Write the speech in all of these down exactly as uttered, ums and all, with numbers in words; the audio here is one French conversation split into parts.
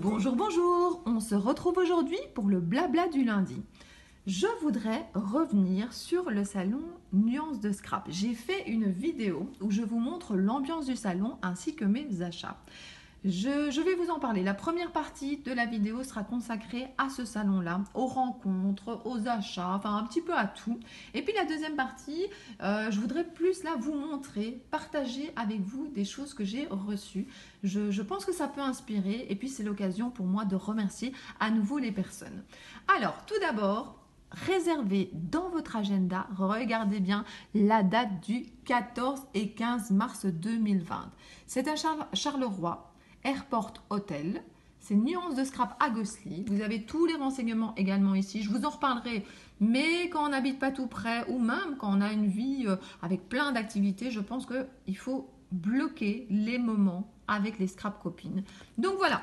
Bonjour, bonjour, on se retrouve aujourd'hui pour le blabla du lundi. Je voudrais revenir sur le salon Nuances de Scrap. J'ai fait une vidéo où je vous montre l'ambiance du salon ainsi que mes achats. Je, je vais vous en parler. La première partie de la vidéo sera consacrée à ce salon-là, aux rencontres, aux achats, enfin un petit peu à tout. Et puis la deuxième partie, euh, je voudrais plus là vous montrer, partager avec vous des choses que j'ai reçues. Je, je pense que ça peut inspirer et puis c'est l'occasion pour moi de remercier à nouveau les personnes. Alors tout d'abord, réservez dans votre agenda, regardez bien la date du quatorze et quinze mars deux mille vingt. C'est à Char- Charleroi. Airport Hotel, c'est Nuances de Scrap à Gossely. Vous avez tous les renseignements également ici, je vous en reparlerai. Mais quand on n'habite pas tout près ou même quand on a une vie avec plein d'activités, je pense qu'il faut bloquer les moments avec les scrap copines. Donc voilà,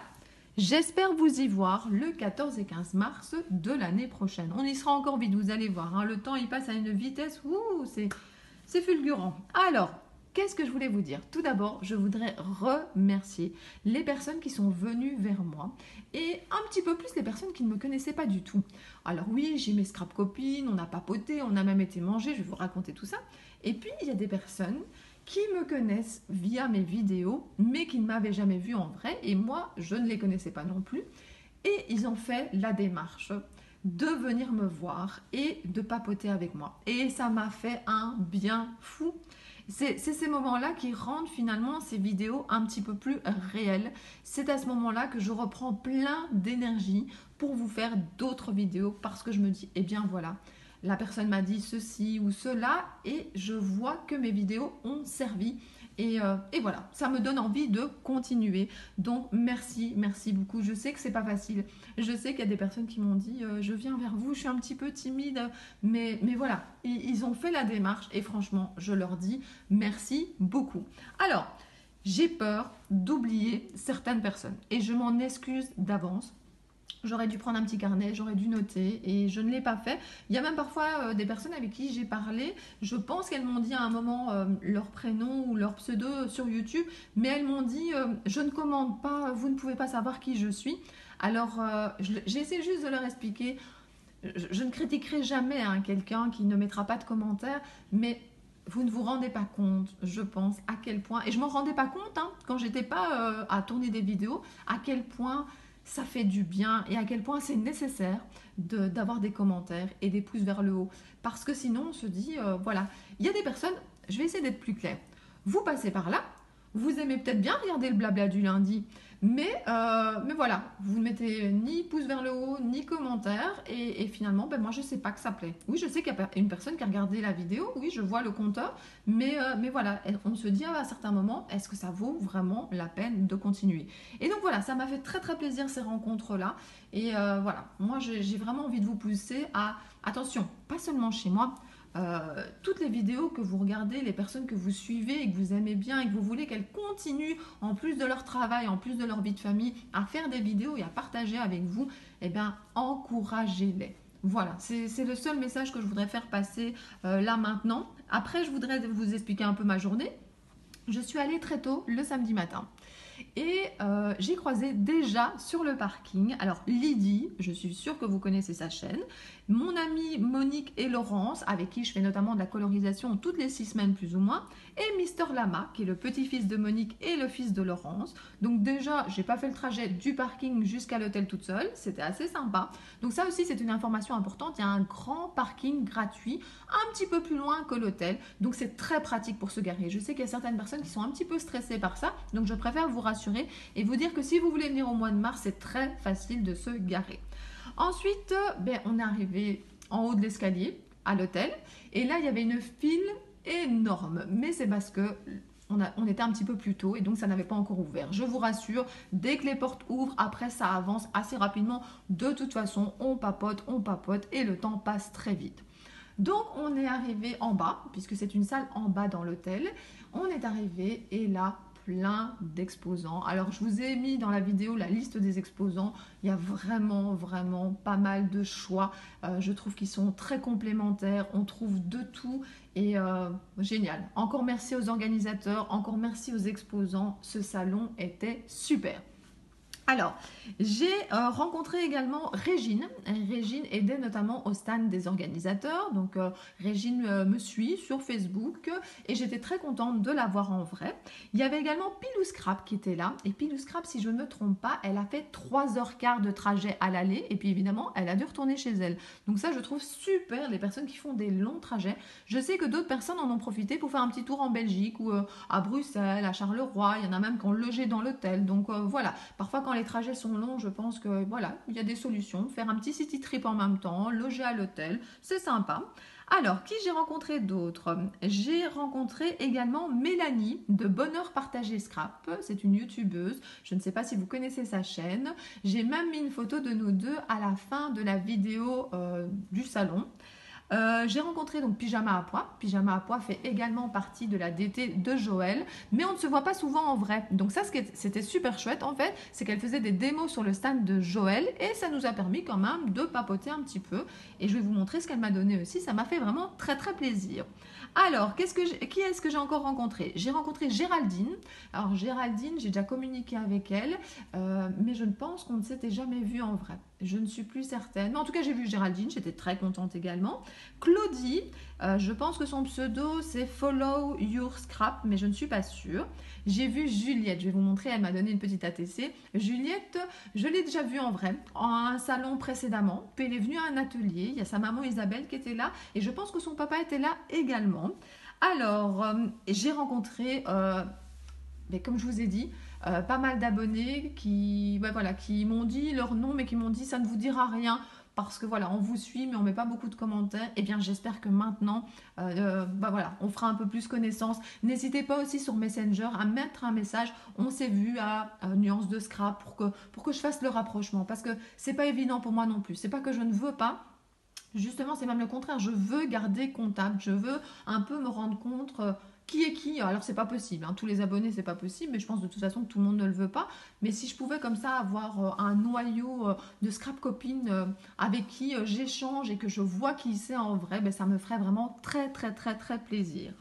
j'espère vous y voir le quatorze et quinze mars de l'année prochaine. On y sera encore vite, vous allez voir. Hein. Le temps, il passe à une vitesse, ouh, c'est, c'est fulgurant. Alors, qu'est-ce que je voulais vous dire? Tout d'abord, je voudrais remercier les personnes qui sont venues vers moi et un petit peu plus les personnes qui ne me connaissaient pas du tout. Alors oui, j'ai mes scrap copines, on a papoté, on a même été manger, je vais vous raconter tout ça. Et puis, il y a des personnes qui me connaissent via mes vidéos, mais qui ne m'avaient jamais vue en vrai. Et moi, je ne les connaissais pas non plus. Et ils ont fait la démarche de venir me voir et de papoter avec moi. Et ça m'a fait un bien fou. C'est ces moments-là qui rendent finalement ces vidéos un petit peu plus réelles. C'est à ce moment-là que je reprends plein d'énergie pour vous faire d'autres vidéos parce que je me dis, eh bien voilà, la personne m'a dit ceci ou cela et je vois que mes vidéos ont servi. Et, euh, et voilà, ça me donne envie de continuer. Donc merci, merci beaucoup. Je sais que c'est pas facile. Je sais qu'il y a des personnes qui m'ont dit euh, je viens vers vous, je suis un petit peu timide. Mais, mais voilà, ils, ils ont fait la démarche et franchement, je leur dis merci beaucoup. Alors, j'ai peur d'oublier certaines personnes et je m'en excuse d'avance. J'aurais dû prendre un petit carnet, j'aurais dû noter et je ne l'ai pas fait. Il y a même parfois euh, des personnes avec qui j'ai parlé. Je pense qu'elles m'ont dit à un moment euh, leur prénom ou leur pseudo sur YouTube. Mais elles m'ont dit euh, « je ne commande pas, vous ne pouvez pas savoir qui je suis ». Alors, euh, j'essaie juste de leur expliquer. Je, je ne critiquerai jamais hein, quelqu'un qui ne mettra pas de commentaires. Mais vous ne vous rendez pas compte, je pense, à quel point… Et je ne m'en rendais pas compte hein, quand je n'étais pas euh, à tourner des vidéos, à quel point… ça fait du bien et à quel point c'est nécessaire de, d'avoir des commentaires et des pouces vers le haut. Parce que sinon, on se dit, euh, voilà, il y a des personnes, je vais essayer d'être plus claire. Vous passez par là, vous aimez peut-être bien regarder le blabla du lundi, mais, euh, mais voilà, vous ne mettez ni pouce vers le haut, ni commentaire. Et, et finalement, ben moi, je ne sais pas que ça plaît. Oui, je sais qu'il y a une personne qui a regardé la vidéo, oui, je vois le compteur, mais, euh, mais voilà, on se dit à un certain moment, est-ce que ça vaut vraiment la peine de continuer? Et donc voilà, ça m'a fait très très plaisir ces rencontres-là. Et euh, voilà, moi, j'ai vraiment envie de vous pousser à, attention, pas seulement chez moi, Euh, toutes les vidéos que vous regardez, les personnes que vous suivez et que vous aimez bien et que vous voulez qu'elles continuent en plus de leur travail, en plus de leur vie de famille, à faire des vidéos et à partager avec vous, eh bien, encouragez-les. Voilà, c'est le seul message que je voudrais faire passer euh, là maintenant. Après, je voudrais vous expliquer un peu ma journée. Je suis allée très tôt le samedi matin. Et euh, j'ai croisé déjà sur le parking, alors Lydie, je suis sûre que vous connaissez sa chaîne, mon amie Monique et Laurence, avec qui je fais notamment de la colorisation toutes les six semaines plus ou moins, et Mister Lama, qui est le petit-fils de Monique et le fils de Laurence. Donc déjà, j'ai pas fait le trajet du parking jusqu'à l'hôtel toute seule, c'était assez sympa. Donc ça aussi, c'est une information importante, il y a un grand parking gratuit, un petit peu plus loin que l'hôtel, donc c'est très pratique pour se garer. Je sais qu'il y a certaines personnes qui sont un petit peu stressées par ça, donc je préfère vous rassurer et vous dire que si vous voulez venir au mois de mars, c'est très facile de se garer. Ensuite, ben, on est arrivé en haut de l'escalier à l'hôtel et là, il y avait une file énorme. Mais c'est parce que on, a, on était un petit peu plus tôt et donc ça n'avait pas encore ouvert. Je vous rassure, dès que les portes ouvrent, après ça avance assez rapidement. De toute façon, on papote, on papote et le temps passe très vite. Donc, on est arrivé en bas puisque c'est une salle en bas dans l'hôtel. On est arrivé et là, plein d'exposants. Alors, je vous ai mis dans la vidéo la liste des exposants. Il y a vraiment, vraiment pas mal de choix. Euh, je trouve qu'ils sont très complémentaires. On trouve de tout et euh, génial. Encore merci aux organisateurs. Encore merci aux exposants. Ce salon était super. Alors, j'ai euh, rencontré également Régine. Régine aidait notamment au stand des organisateurs. Donc, euh, Régine euh, me suit sur Facebook et j'étais très contente de la voir en vrai. Il y avait également Pilou Scrap qui était là. Et Pilou Scrap, si je ne me trompe pas, elle a fait trois heures quinze de trajet à l'aller. Et puis, évidemment, elle a dû retourner chez elle. Donc ça, je trouve super les personnes qui font des longs trajets. Je sais que d'autres personnes en ont profité pour faire un petit tour en Belgique ou euh, à Bruxelles, à Charleroi. Il y en a même qui ont logé dans l'hôtel. Donc, euh, voilà. Parfois, quand les trajets sont longs, je pense que voilà, il y a des solutions. Faire un petit city trip en même temps, loger à l'hôtel, c'est sympa. Alors, qui j'ai rencontré d'autres? J'ai rencontré également Mélanie de Bonheur Partagé Scrap. C'est une youtubeuse. Je ne sais pas si vous connaissez sa chaîne. J'ai même mis une photo de nous deux à la fin de la vidéo euh, du salon. Euh, j'ai rencontré donc Pyjama à Pois. Pyjama à Pois fait également partie de la D T de Joël, mais on ne se voit pas souvent en vrai. Donc ça, c'était super chouette en fait, c'est qu'elle faisait des démos sur le stand de Joël et ça nous a permis quand même de papoter un petit peu. Et je vais vous montrer ce qu'elle m'a donné aussi, ça m'a fait vraiment très très plaisir. Alors, qu'est-ce que qui est-ce que j'ai encore rencontré? J'ai rencontré Géraldine. Alors Géraldine, j'ai déjà communiqué avec elle, euh, mais je ne pense qu'on ne s'était jamais vu en vrai. Je ne suis plus certaine. Mais en tout cas, j'ai vu Géraldine, j'étais très contente également. Claudie, euh, je pense que son pseudo c'est Follow Your Scrap, mais je ne suis pas sûre. J'ai vu Juliette, je vais vous montrer, elle m'a donné une petite A T C. Juliette, je l'ai déjà vue en vrai, en un salon précédemment. Puis elle est venue à un atelier, il y a sa maman Isabelle qui était là et je pense que son papa était là également. Alors, euh, j'ai rencontré, euh, mais comme je vous ai dit, Euh, pas mal d'abonnés qui, ouais, voilà, qui m'ont dit leur nom mais qui m'ont dit ça ne vous dira rien parce que voilà on vous suit mais on met pas beaucoup de commentaires. Et bien j'espère que maintenant euh, bah, voilà, on fera un peu plus connaissance. N'hésitez pas aussi sur Messenger à mettre un message, on s'est vu à, à Nuances de Scrap pour que, pour que je fasse le rapprochement parce que c'est pas évident pour moi non plus, c'est pas que je ne veux pas. Justement, c'est même le contraire, je veux garder contact, je veux un peu me rendre compte euh, qui est qui. Alors c'est pas possible, hein. Tous les abonnés c'est pas possible, mais je pense de toute façon que tout le monde ne le veut pas. Mais si je pouvais comme ça avoir euh, un noyau euh, de scrap copines euh, avec qui euh, j'échange et que je vois qui c'est en vrai, ben, ça me ferait vraiment très très très très plaisir.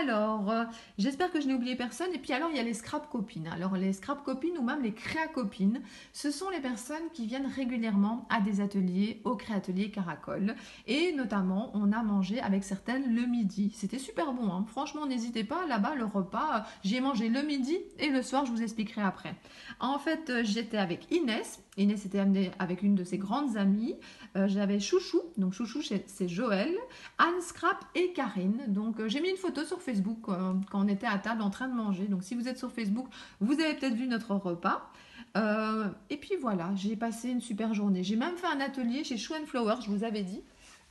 Alors euh, j'espère que je n'ai oublié personne. Et puis alors il y a les scrap copines. Alors les scrap copines ou même les créa copines, ce sont les personnes qui viennent régulièrement à des ateliers au Créatelier Caracol. Et notamment on a mangé avec certaines le midi, c'était super bon, hein. Franchement n'hésitez pas, là-bas le repas, j'y ai mangé le midi et le soir, je vous expliquerai après. En fait, j'étais avec Inès, Inès était amenée avec une de ses grandes amies, euh, j'avais Chouchou, donc Chouchou c'est Joël, Anne Scrap et Karine, donc euh, j'ai mis une photo sur Facebook euh, quand on était à table en train de manger, donc si vous êtes sur Facebook, vous avez peut-être vu notre repas. Euh, et puis voilà, j'ai passé une super journée, j'ai même fait un atelier chez Chou and Flower, je vous avais dit,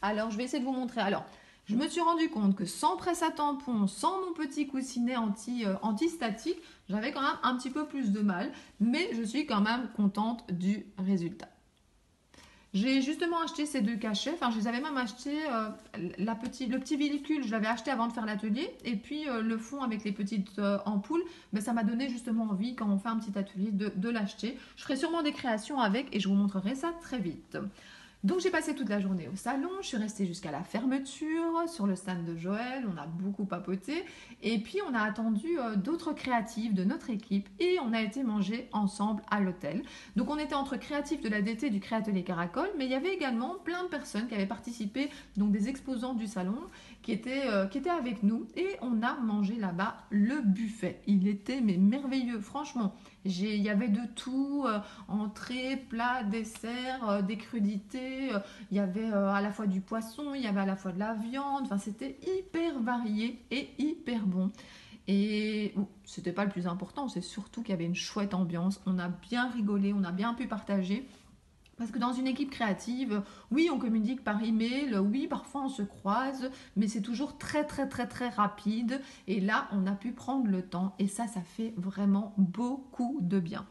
alors je vais essayer de vous montrer. Alors, je me suis rendu compte que sans presse à tampon, sans mon petit coussinet anti, euh, anti-statique, j'avais quand même un petit peu plus de mal, mais je suis quand même contente du résultat. J'ai justement acheté ces deux cachets, enfin je les avais même achetés, euh, la petit, le petit véhicule, je l'avais acheté avant de faire l'atelier, et puis euh, le fond avec les petites euh, ampoules, ben, ça m'a donné justement envie quand on fait un petit atelier de, de l'acheter. Je ferai sûrement des créations avec et je vous montrerai ça très vite. Donc j'ai passé toute la journée au salon, je suis restée jusqu'à la fermeture, sur le stand de Joël, on a beaucoup papoté et puis on a attendu euh, d'autres créatifs de notre équipe et on a été manger ensemble à l'hôtel. Donc on était entre créatifs de la D T du Créatelier Caracol, mais il y avait également plein de personnes qui avaient participé, donc des exposants du salon qui étaient, euh, qui étaient avec nous et on a mangé là-bas le buffet. Il était mais merveilleux, franchement. Il y avait de tout, euh, entrée, plat, dessert, euh, des crudités, euh, il y avait euh, à la fois du poisson, il y avait à la fois de la viande, enfin c'était hyper varié et hyper bon. Et bon, c'était pas le plus important, c'est surtout qu'il y avait une chouette ambiance, on a bien rigolé, on a bien pu partager. Parce que dans une équipe créative, oui, on communique par email, oui, parfois on se croise, mais c'est toujours très, très, très, très rapide. Et là, on a pu prendre le temps et ça, ça fait vraiment beaucoup de bien.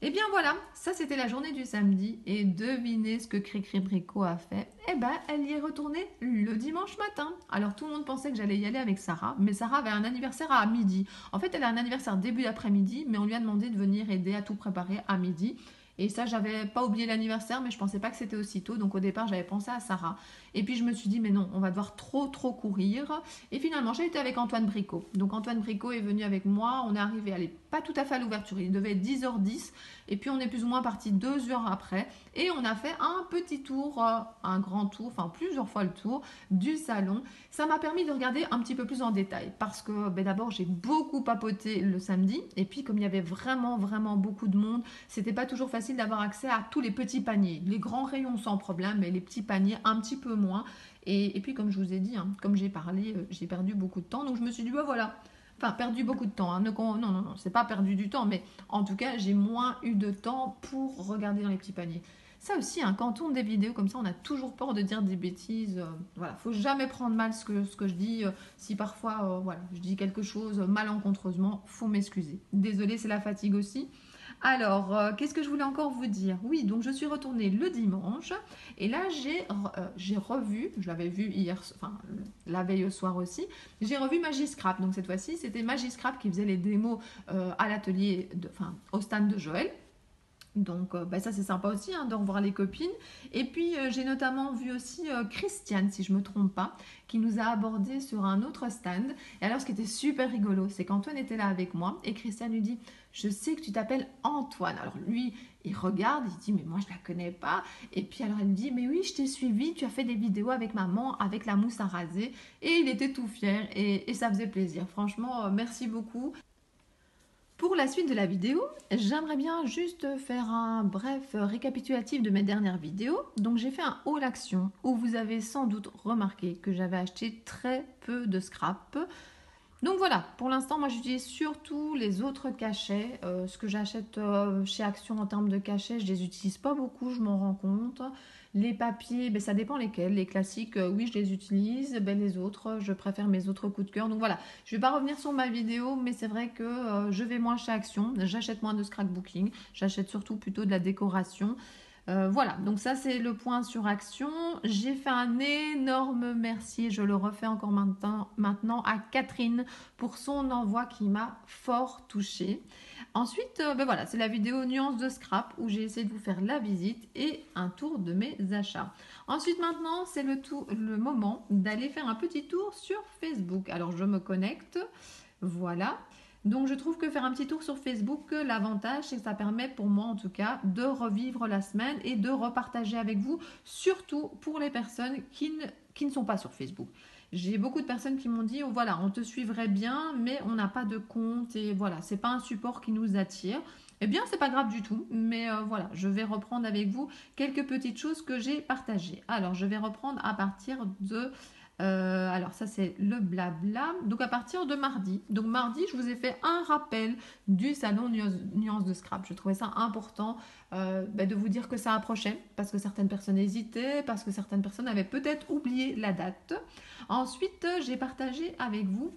Et bien voilà, ça c'était la journée du samedi et devinez ce que Cricri Brico a fait. Eh ben, elle y est retournée le dimanche matin. Alors tout le monde pensait que j'allais y aller avec Sarah, mais Sarah avait un anniversaire à midi. En fait, elle a un anniversaire début d'après-midi, mais on lui a demandé de venir aider à tout préparer à midi. Et ça, j'avais pas oublié l'anniversaire, mais je pensais pas que c'était aussi tôt. Donc au départ, j'avais pensé à Sarah. Et puis je me suis dit, mais non, on va devoir trop, trop courir. Et finalement, j'ai été avec Antoine Bricot. Donc Antoine Bricot est venu avec moi. On est arrivé, elle n'est pas tout à fait à l'ouverture. Il devait être dix heures dix. Et puis on est plus ou moins parti deux heures après. Et on a fait un petit tour, un grand tour, enfin plusieurs fois le tour du salon. Ça m'a permis de regarder un petit peu plus en détail. Parce que ben, d'abord, j'ai beaucoup papoté le samedi. Et puis comme il y avait vraiment, vraiment beaucoup de monde, c'était pas toujours facile d'avoir accès à tous les petits paniers. Les grands rayons sans problème, mais les petits paniers un petit peu moins. Et, et puis comme je vous ai dit, hein, comme j'ai parlé, euh, j'ai perdu beaucoup de temps. Donc je me suis dit, bah voilà, enfin perdu beaucoup de temps. Hein. Ne, non, non, non, c'est pas perdu du temps, mais en tout cas, j'ai moins eu de temps pour regarder dans les petits paniers. Ça aussi, hein, quand on tourne des vidéos comme ça, on a toujours peur de dire des bêtises. Euh, voilà, faut jamais prendre mal ce que, ce que je dis. Euh, si parfois, euh, voilà, je dis quelque chose euh, malencontreusement, faut m'excuser. Désolée, c'est la fatigue aussi. Alors, euh, qu'est-ce que je voulais encore vous dire? Oui, donc je suis retournée le dimanche et là, j'ai euh, j'ai revu, je l'avais vu hier, enfin la veille au soir aussi, j'ai revu Magie Scrap. Donc cette fois-ci, c'était Magie Scrap qui faisait les démos euh, à l'atelier, enfin au stand de Joël. Donc euh, bah, ça c'est sympa aussi hein, de revoir les copines. Et puis euh, j'ai notamment vu aussi euh, Christiane, si je ne me trompe pas, qui nous a abordé sur un autre stand. Et alors ce qui était super rigolo, c'est qu'Antoine était là avec moi et Christiane lui dit « Je sais que tu t'appelles Antoine ». Alors lui, il regarde, il dit « Mais moi je ne la connais pas ». Et puis alors elle lui dit « Mais oui, je t'ai suivi, tu as fait des vidéos avec maman, avec la mousse à raser ». Et il était tout fier et, et ça faisait plaisir. Franchement, euh, merci beaucoup. Pour la suite de la vidéo, j'aimerais bien juste faire un bref récapitulatif de mes dernières vidéos. Donc j'ai fait un haul action où vous avez sans doute remarqué que j'avais acheté très peu de scrap. Donc voilà, pour l'instant moi j'utilise surtout les autres cachets. Euh, ce que j'achète euh, chez Action en termes de cachets, je les utilise pas beaucoup, je m'en rends compte. Les papiers, ben ça dépend lesquels. Les classiques, oui, je les utilise. Ben les autres, je préfère mes autres coups de cœur. Donc voilà, je ne vais pas revenir sur ma vidéo, mais c'est vrai que euh, je vais moins chez Action. J'achète moins de scrapbooking. J'achète surtout plutôt de la décoration. Euh, voilà, donc ça, c'est le point sur Action. J'ai fait un énorme merci, et je le refais encore maintenant, maintenant à Catherine pour son envoi qui m'a fort touchée. Ensuite, ben voilà, c'est la vidéo Nuances de Scrap où j'ai essayé de vous faire la visite et un tour de mes achats. Ensuite, maintenant, c'est le, le moment d'aller faire un petit tour sur Facebook. Alors, je me connecte, voilà. Donc, je trouve que faire un petit tour sur Facebook, l'avantage, c'est que ça permet pour moi, en tout cas, de revivre la semaine et de repartager avec vous, surtout pour les personnes qui ne, qui ne sont pas sur Facebook. J'ai beaucoup de personnes qui m'ont dit oh, « voilà, on te suivrait bien, mais on n'a pas de compte et voilà, c'est pas un support qui nous attire ». Eh bien, c'est pas grave du tout, mais euh, voilà, je vais reprendre avec vous quelques petites choses que j'ai partagées. Alors, je vais reprendre à partir de... Euh, alors ça c'est le blabla, donc à partir de mardi, donc mardi je vous ai fait un rappel du salon Nuances de Scrap. Je trouvais ça important euh, bah, de vous dire que ça approchait parce que certaines personnes hésitaient, parce que certaines personnes avaient peut-être oublié la date. Ensuite j'ai partagé avec vous,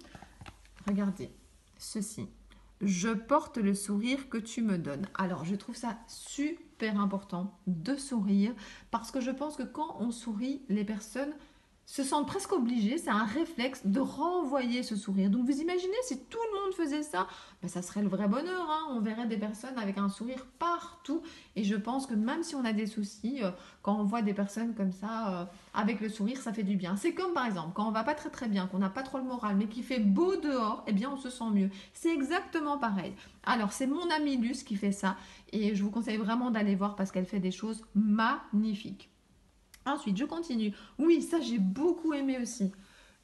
regardez ceci, je porte le sourire que tu me donnes. Alors je trouve ça super important de sourire parce que je pense que quand on sourit, les personnes se sentent presque obligés, c'est un réflexe de renvoyer ce sourire. Donc vous imaginez, si tout le monde faisait ça, ben ça serait le vrai bonheur, hein. On verrait des personnes avec un sourire partout. Et je pense que même si on a des soucis, euh, quand on voit des personnes comme ça, euh, avec le sourire, ça fait du bien. C'est comme par exemple, quand on va pas très très bien, qu'on n'a pas trop le moral, mais qu'il fait beau dehors, eh bien on se sent mieux. C'est exactement pareil. Alors c'est mon amie Luce qui fait ça et je vous conseille vraiment d'aller voir parce qu'elle fait des choses magnifiques. Ensuite, je continue. Oui, ça, j'ai beaucoup aimé aussi.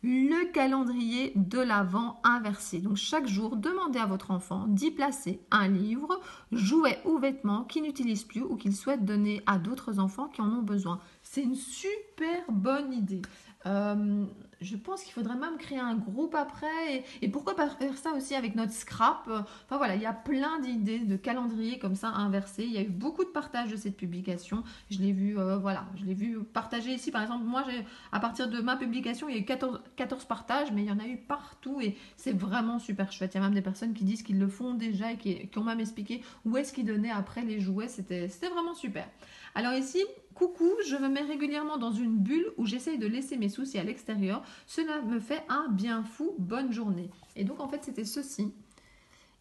Le calendrier de l'Avent inversé. Donc, chaque jour, demandez à votre enfant d'y placer un livre, jouet ou vêtement qu'il n'utilise plus ou qu'il souhaite donner à d'autres enfants qui en ont besoin. C'est une super bonne idée. Euh, je pense qu'il faudrait même créer un groupe après. Et, et pourquoi pas faire ça aussi avec notre scrap? Enfin voilà, il y a plein d'idées de calendrier comme ça inversé. Il y a eu beaucoup de partages de cette publication. Je l'ai vu, euh, voilà, je l'ai vu partager ici. Par exemple, moi, à partir de ma publication, il y a eu quatorze partages, mais il y en a eu partout. Et c'est vraiment super chouette. Il y a même des personnes qui disent qu'ils le font déjà et qui, qui ont même expliqué où est-ce qu'ils donnaient après les jouets. C'était vraiment super. Alors ici... Coucou, je me mets régulièrement dans une bulle où j'essaye de laisser mes soucis à l'extérieur. Cela me fait un bien fou, bonne journée. Et donc, en fait, c'était ceci.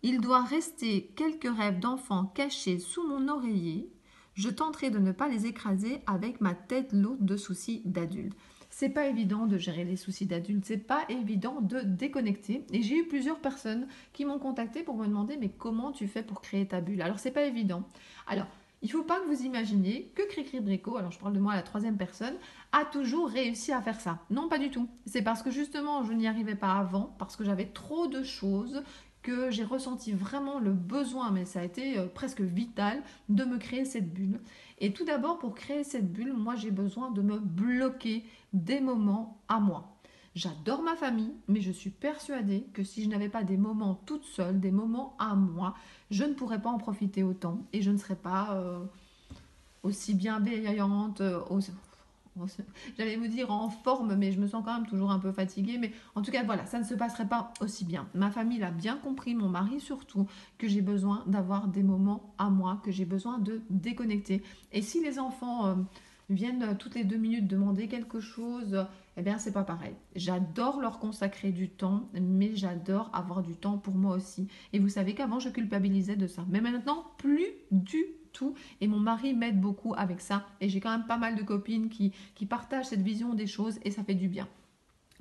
Il doit rester quelques rêves d'enfant cachés sous mon oreiller. Je tenterai de ne pas les écraser avec ma tête lourde de soucis d'adulte. C'est pas évident de gérer les soucis d'adulte, c'est pas évident de déconnecter. Et j'ai eu plusieurs personnes qui m'ont contacté pour me demander mais comment tu fais pour créer ta bulle? Alors c'est pas évident. Alors il ne faut pas que vous imaginiez que Cricri Brico, alors je parle de moi à la troisième personne, a toujours réussi à faire ça. Non, pas du tout. C'est parce que justement, je n'y arrivais pas avant, parce que j'avais trop de choses, que j'ai ressenti vraiment le besoin, mais ça a été presque vital, de me créer cette bulle. Et tout d'abord, pour créer cette bulle, moi j'ai besoin de me bloquer des moments à moi. J'adore ma famille, mais je suis persuadée que si je n'avais pas des moments toute seule, des moments à moi, je ne pourrais pas en profiter autant et je ne serais pas euh, aussi bienveillante, euh, aussi, aussi, j'allais vous dire en forme, mais je me sens quand même toujours un peu fatiguée. Mais en tout cas, voilà, ça ne se passerait pas aussi bien. Ma famille l'a bien compris, mon mari surtout, que j'ai besoin d'avoir des moments à moi, que j'ai besoin de déconnecter. Et si les enfants... Euh, viennent toutes les deux minutes demander quelque chose, eh bien c'est pas pareil. J'adore leur consacrer du temps, mais j'adore avoir du temps pour moi aussi. Et vous savez qu'avant je culpabilisais de ça, mais maintenant plus du tout. Et mon mari m'aide beaucoup avec ça. Et j'ai quand même pas mal de copines qui, qui partagent cette vision des choses et ça fait du bien.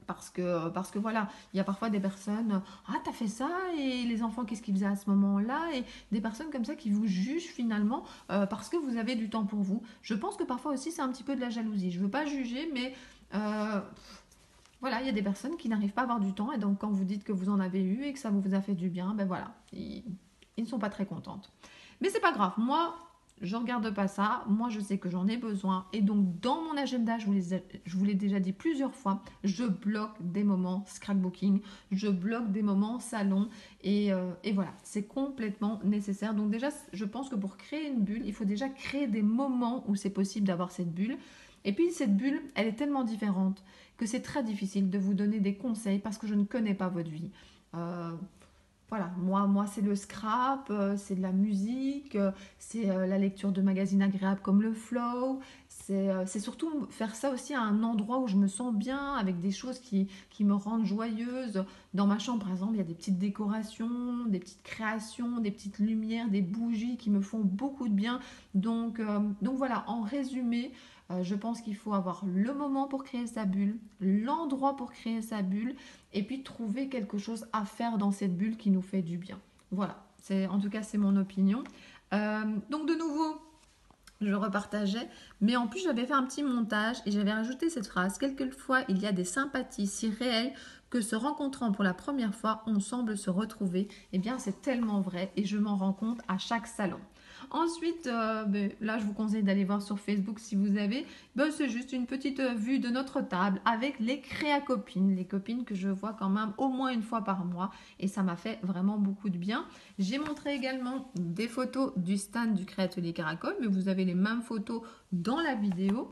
Parce que, parce que voilà, il y a parfois des personnes, ah t'as fait ça et les enfants qu'est-ce qu'ils faisaient à ce moment-là, et des personnes comme ça qui vous jugent finalement euh, parce que vous avez du temps pour vous. Je pense que parfois aussi c'est un petit peu de la jalousie, je veux pas juger mais euh, voilà, il y a des personnes qui n'arrivent pas à avoir du temps et donc quand vous dites que vous en avez eu et que ça vous a fait du bien, ben voilà, ils, ils ne sont pas très contentes. Mais c'est pas grave, moi... je ne regarde pas ça, moi je sais que j'en ai besoin et donc dans mon agenda, je vous l'ai déjà dit plusieurs fois, je bloque des moments scrapbooking, je bloque des moments salon et, euh, et voilà, c'est complètement nécessaire. Donc déjà, je pense que pour créer une bulle, il faut déjà créer des moments où c'est possible d'avoir cette bulle. Et puis cette bulle, elle est tellement différente que c'est très difficile de vous donner des conseils parce que je ne connais pas votre vie. Euh... Voilà, moi, moi c'est le scrap, c'est de la musique, c'est la lecture de magazines agréables comme le Flow, c'est surtout faire ça aussi à un endroit où je me sens bien, avec des choses qui, qui me rendent joyeuse. Dans ma chambre, par exemple, il y a des petites décorations, des petites créations, des petites lumières, des bougies qui me font beaucoup de bien. Donc, euh, donc voilà, en résumé... Euh, je pense qu'il faut avoir le moment pour créer sa bulle, l'endroit pour créer sa bulle et puis trouver quelque chose à faire dans cette bulle qui nous fait du bien. Voilà, en tout cas c'est mon opinion. Euh, donc de nouveau, je repartageais, mais en plus j'avais fait un petit montage et j'avais rajouté cette phrase. Quelquefois il y a des sympathies si réelles que se rencontrant pour la première fois, on semble se retrouver. Eh bien c'est tellement vrai et je m'en rends compte à chaque salon. Ensuite, euh, ben, là je vous conseille d'aller voir sur Facebook si vous avez, ben, c'est juste une petite vue de notre table avec les créa copines, les copines que je vois quand même au moins une fois par mois et ça m'a fait vraiment beaucoup de bien. J'ai montré également des photos du stand du Créatelier Caracol, mais vous avez les mêmes photos dans la vidéo.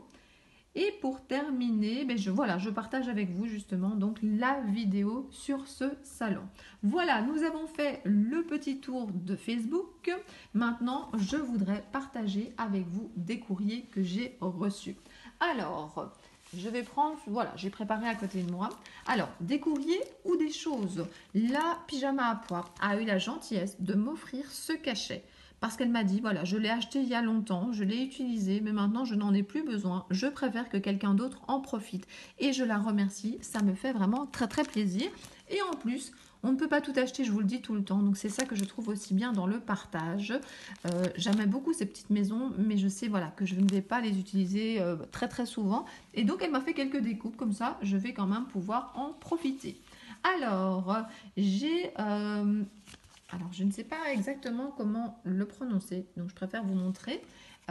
Et pour terminer, ben je, voilà, je partage avec vous justement donc la vidéo sur ce salon. Voilà, nous avons fait le petit tour de Facebook. Maintenant, je voudrais partager avec vous des courriers que j'ai reçus. Alors, je vais prendre, voilà, j'ai préparé à côté de moi. Alors, des courriers ou des choses. La pyjama à poire a eu la gentillesse de m'offrir ce cachet. Parce qu'elle m'a dit, voilà, je l'ai acheté il y a longtemps, je l'ai utilisé, mais maintenant je n'en ai plus besoin. Je préfère que quelqu'un d'autre en profite. Et je la remercie, ça me fait vraiment très très plaisir. Et en plus, on ne peut pas tout acheter, je vous le dis tout le temps. Donc c'est ça que je trouve aussi bien dans le partage. Euh, J'aimais beaucoup ces petites maisons, mais je sais voilà que je ne vais pas les utiliser euh, très très souvent. Et donc elle m'a fait quelques découpes, comme ça je vais quand même pouvoir en profiter. Alors, j'ai... Euh Alors, je ne sais pas exactement comment le prononcer, donc je préfère vous montrer.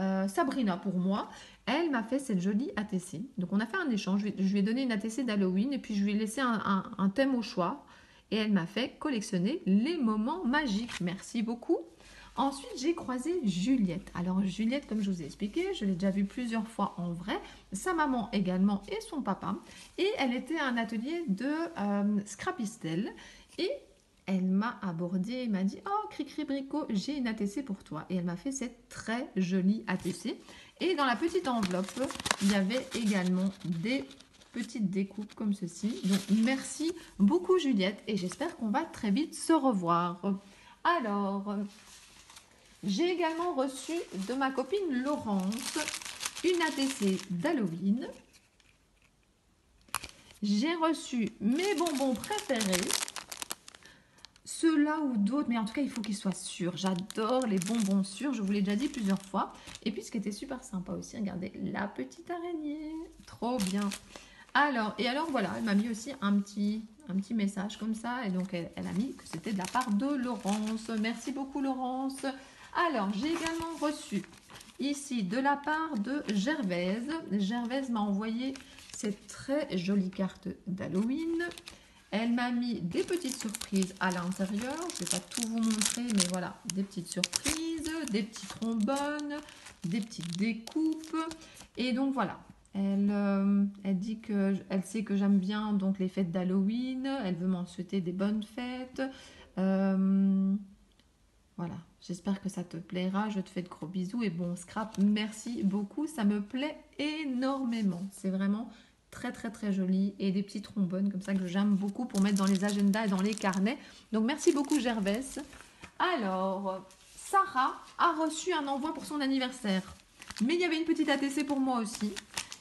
Euh, Sabrina, pour moi, elle m'a fait cette jolie A T C. Donc, on a fait un échange. Je lui ai donné une A T C d'Halloween et puis je lui ai laissé un, un, un thème au choix. Et elle m'a fait collectionner les moments magiques. Merci beaucoup. Ensuite, j'ai croisé Juliette. Alors, Juliette, comme je vous ai expliqué, je l'ai déjà vue plusieurs fois en vrai. Sa maman également et son papa. Et elle était à un atelier de euh, scrapistelle. Et... elle m'a abordée et m'a dit « Oh, Cricri Brico, j'ai une A T C pour toi ». Et elle m'a fait cette très jolie A T C. Et dans la petite enveloppe, il y avait également des petites découpes comme ceci. Donc, merci beaucoup Juliette et j'espère qu'on va très vite se revoir. Alors, J'ai également reçu de ma copine Laurence une A T C d'Halloween. J'ai reçu mes bonbons préférés. Ceux-là ou d'autres, mais en tout cas, il faut qu'ils soient sûrs. J'adore les bonbons sûrs, je vous l'ai déjà dit plusieurs fois. Et puis, ce qui était super sympa aussi, regardez, la petite araignée. Trop bien. Alors, et alors, voilà, elle m'a mis aussi un petit, un petit message comme ça. Et donc, elle, elle a mis que c'était de la part de Laurence. Merci beaucoup, Laurence. Alors, j'ai également reçu ici de la part de Gervaise. Gervaise m'a envoyé... cette très jolie carte d'Halloween. Elle m'a mis des petites surprises à l'intérieur. Je ne vais pas tout vous montrer, mais voilà, des petites surprises, des petits trombones, des petites découpes. Et donc voilà, elle, euh, elle dit que elle sait que j'aime bien donc les fêtes d'Halloween. Elle veut m'en souhaiter des bonnes fêtes. Euh, voilà, j'espère que ça te plaira. Je te fais de gros bisous et bon scrap. Merci beaucoup, ça me plaît énormément. C'est vraiment... très très très joli et des petits trombones comme ça que j'aime beaucoup pour mettre dans les agendas et dans les carnets. Donc merci beaucoup Gervaise. Alors Sarah a reçu un envoi pour son anniversaire, mais il y avait une petite A T C pour moi aussi.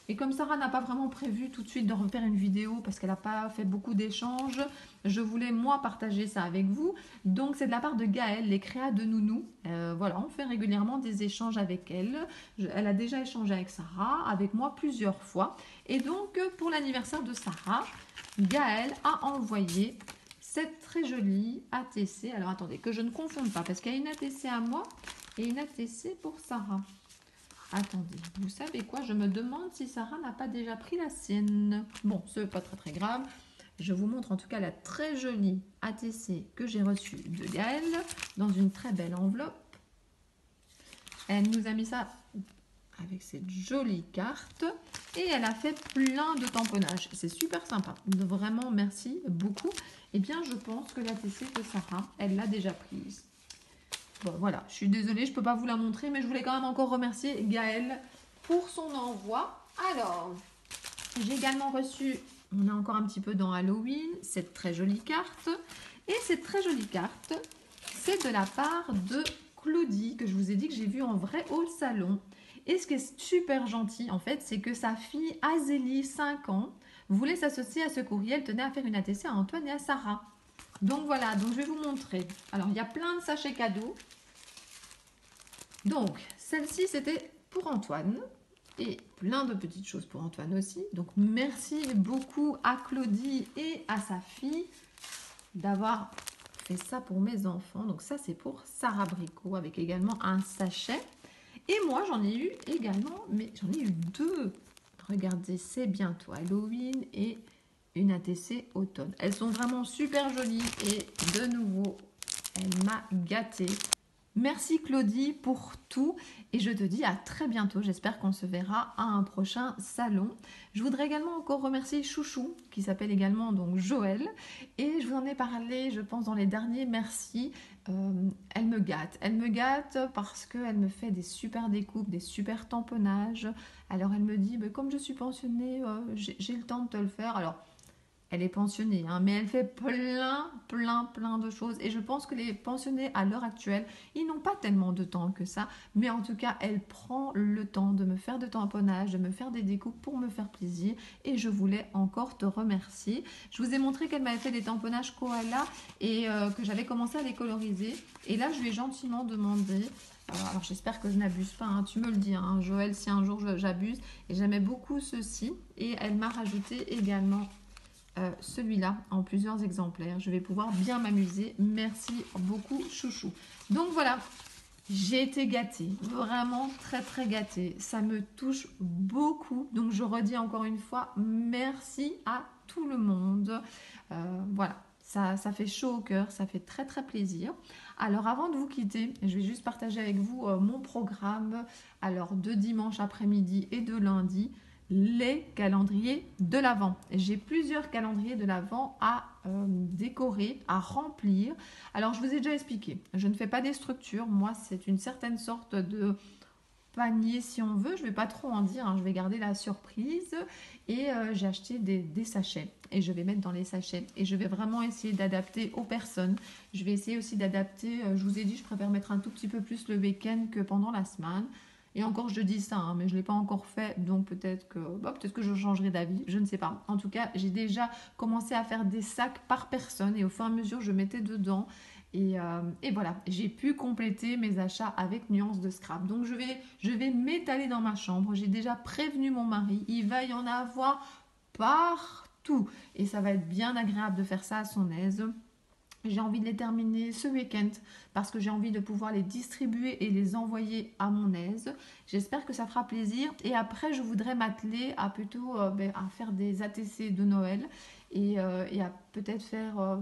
Et comme Sarah n'a pas vraiment prévu tout de suite de refaire une vidéo parce qu'elle n'a pas fait beaucoup d'échanges, je voulais moi partager ça avec vous. Donc c'est de la part de Gaëlle, les créas de Nounou. Euh, voilà, on fait régulièrement des échanges avec elle. Je, elle a déjà échangé avec Sarah, avec moi plusieurs fois. Et donc pour l'anniversaire de Sarah, Gaëlle a envoyé cette très jolie A T C. Alors attendez, que je ne confonde pas parce qu'il y a une A T C à moi et une A T C pour Sarah. Attendez, vous savez quoi? Je me demande si Sarah n'a pas déjà pris la sienne. Bon, ce n'est pas très très grave. Je vous montre en tout cas la très jolie A T C que j'ai reçue de Gaëlle dans une très belle enveloppe. Elle nous a mis ça avec cette jolie carte et elle a fait plein de tamponnages. C'est super sympa. Vraiment, merci beaucoup. Eh bien, je pense que l'A T C de Sarah, elle l'a déjà prise. Bon, voilà, je suis désolée, je ne peux pas vous la montrer, mais je voulais quand même encore remercier Gaëlle pour son envoi. Alors, j'ai également reçu, on est encore un petit peu dans Halloween, cette très jolie carte. Et cette très jolie carte, c'est de la part de Claudie, que je vous ai dit que j'ai vue en vrai au salon. Et ce qui est super gentil, en fait, c'est que sa fille Azélie, cinq ans, voulait s'associer à ce courriel, tenait à faire une A T C à Antoine et à Sarah. Donc voilà, donc je vais vous montrer. Alors, il y a plein de sachets cadeaux. Donc, celle-ci, c'était pour Antoine. Et plein de petites choses pour Antoine aussi. Donc, merci beaucoup à Claudie et à sa fille d'avoir fait ça pour mes enfants. Donc, ça, c'est pour Sarah Brico avec également un sachet. Et moi, j'en ai eu également, mais j'en ai eu deux. Regardez, c'est bientôt Halloween et... une A T C automne. Elles sont vraiment super jolies et de nouveau, elle m'a gâtée. Merci Claudie pour tout et je te dis à très bientôt. J'espère qu'on se verra à un prochain salon. Je voudrais également encore remercier Chouchou qui s'appelle également donc Joël et je vous en ai parlé je pense dans les derniers merci. Euh, elle me gâte, elle me gâte parce qu'elle me fait des super découpes, des super tamponnages. Alors elle me dit bah, comme je suis pensionnée, euh, j'ai le temps de te le faire. Alors elle est pensionnée, hein, mais elle fait plein, plein, plein de choses. Et je pense que les pensionnés, à l'heure actuelle, ils n'ont pas tellement de temps que ça. Mais en tout cas, elle prend le temps de me faire de tamponnage, de me faire des découpes pour me faire plaisir. Et je voulais encore te remercier. Je vous ai montré qu'elle m'avait fait des tamponnages koala et euh, que j'avais commencé à les coloriser. Et là, je lui ai gentiment demandé... Alors, j'espère que je n'abuse pas, hein. Tu me le dis, hein, Joël, si un jour j'abuse. Et j'aimais beaucoup ceci. Et elle m'a rajouté également... Euh, celui-là en plusieurs exemplaires. Je vais pouvoir bien m'amuser. Merci beaucoup Chouchou. Donc voilà, j'ai été gâtée, vraiment très très gâtée. Ça me touche beaucoup. Donc je redis encore une fois, merci à tout le monde. Euh, voilà, ça, ça fait chaud au cœur, ça fait très très plaisir. Alors avant de vous quitter, je vais juste partager avec vous euh, mon programme. Alors de dimanche après-midi et de lundi. Les calendriers de l'Avent. J'ai plusieurs calendriers de l'Avent à euh, décorer, à remplir. Alors, je vous ai déjà expliqué, je ne fais pas des structures. Moi, c'est une certaine sorte de... panier si on veut. Je ne vais pas trop en dire, hein. Je vais garder la surprise. Et euh, j'ai acheté des, des sachets et je vais mettre dans les sachets. Et je vais vraiment essayer d'adapter aux personnes. Je vais essayer aussi d'adapter, euh, je vous ai dit, je préfère mettre un tout petit peu plus le week-end que pendant la semaine. Et encore, je dis ça, hein, mais je ne l'ai pas encore fait, donc peut-être que, bah, peut-être que je changerai d'avis, je ne sais pas. En tout cas, j'ai déjà commencé à faire des sacs par personne et au fur et à mesure, je mettais dedans. Et, euh, et voilà, j'ai pu compléter mes achats avec Nuances de Scrap. Donc, je vais, je vais m'étaler dans ma chambre. J'ai déjà prévenu mon mari, il va y en avoir partout. Et ça va être bien agréable de faire ça à son aise. J'ai envie de les terminer ce week-end parce que j'ai envie de pouvoir les distribuer et les envoyer à mon aise. J'espère que ça fera plaisir. Et après, je voudrais m'atteler à plutôt euh, ben, à faire des A T C de Noël et, euh, et à peut-être faire... Euh...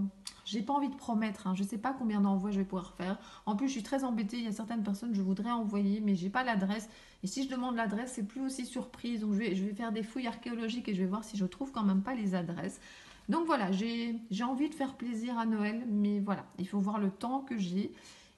J'ai pas envie de promettre, hein. Je sais pas combien d'envois je vais pouvoir faire. En plus, je suis très embêtée. Il y a certaines personnes que je voudrais envoyer, mais j'ai pas l'adresse. Et si je demande l'adresse, c'est plus aussi surprise. Donc, je vais, je vais faire des fouilles archéologiques et je vais voir si je trouve quand même pas les adresses. Donc voilà, j'ai envie de faire plaisir à Noël, mais voilà, il faut voir le temps que j'ai.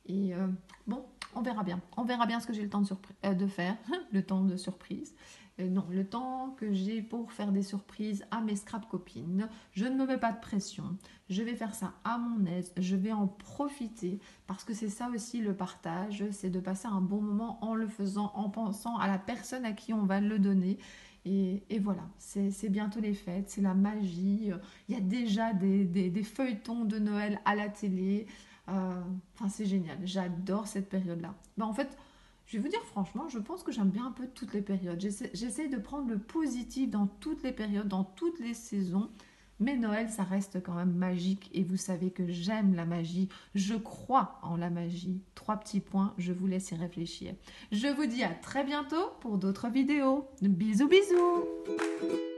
Et euh, bon, on verra bien. On verra bien ce que j'ai le temps de, euh, de faire, le temps de surprise. Euh, non, le temps que j'ai pour faire des surprises à mes scrap copines. Je ne me mets pas de pression. Je vais faire ça à mon aise. Je vais en profiter parce que c'est ça aussi le partage. C'est de passer un bon moment en le faisant, en pensant à la personne à qui on va le donner. Et, et voilà, c'est bientôt les fêtes, c'est la magie. Il y a déjà des, des, des feuilletons de Noël à la télé. Euh, enfin, c'est génial, j'adore cette période-là. Ben, en fait, je vais vous dire franchement, je pense que j'aime bien un peu toutes les périodes. J'essaie de prendre le positif dans toutes les périodes, dans toutes les saisons. Mais Noël, ça reste quand même magique. Et vous savez que j'aime la magie. Je crois en la magie. Trois petits points, je vous laisse y réfléchir. Je vous dis à très bientôt pour d'autres vidéos. Bisous, bisous!